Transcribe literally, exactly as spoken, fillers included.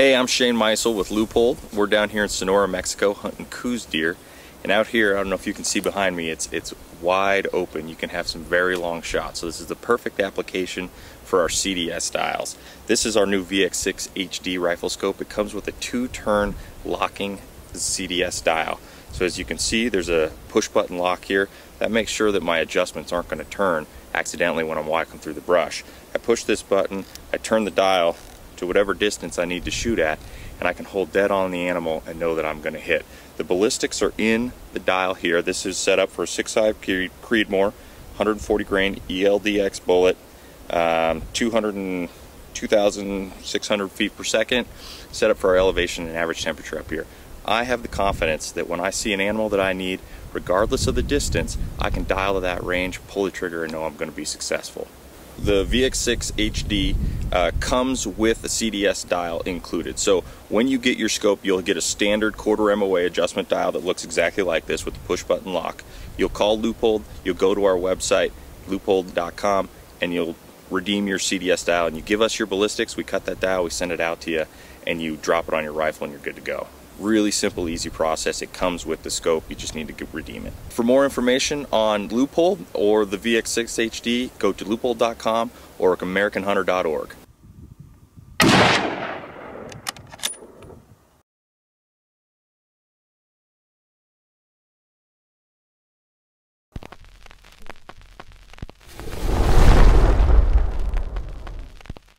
Hey, I'm Shane Meisel with Leupold. We're down here in Sonora, Mexico, hunting coos deer. And out here, I don't know if you can see behind me, it's, it's wide open. You can have some very long shots. So this is the perfect application for our C D S dials. This is our new V X six H D rifle scope. It comes with a two-turn locking C D S dial. So as you can see, there's a push-button lock here. That makes sure that my adjustments aren't going to turn accidentally when I'm walking through the brush. I push this button, I turn the dial to whatever distance I need to shoot at, and I can hold dead on the animal and know that I'm going to hit. The ballistics are in the dial here. This is set up for a six five Creedmoor, one forty grain E L D X bullet, um, two thousand six hundred feet per second, set up for our elevation and average temperature up here. I have the confidence that when I see an animal that I need, regardless of the distance, I can dial to that range, pull the trigger, and know I'm going to be successful. The V X six H D uh, comes with a C D S dial included. So when you get your scope, you'll get a standard quarter M O A adjustment dial that looks exactly like this with the push button lock. You'll call Leupold, you'll go to our website, leupold dot com, and you'll redeem your C D S dial. And you give us your ballistics, we cut that dial, we send it out to you, and you drop it on your rifle and you're good to go. Really simple, easy process. It comes with the scope. You just need to redeem it. For more information on Leupold or the V X six H D, go to leupold dot com or American Hunter dot org.